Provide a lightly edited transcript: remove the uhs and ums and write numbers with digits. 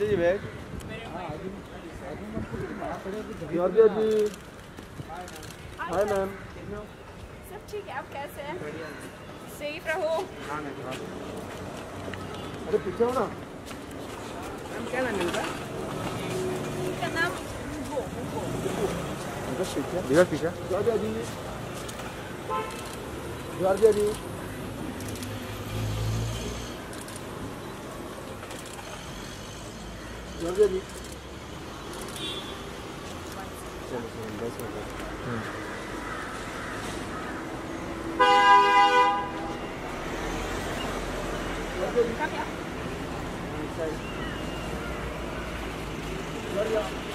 जी बैठ जी। Hi ma'am, सब ठीक है? आप कैसे हैं? सही रहो। अरे पीछे हो ना। मैम क्या नाम है इनका? नाम धीरज। ठीक है जॉर्जिया जी, जॉर्जिया जी। जी चलो।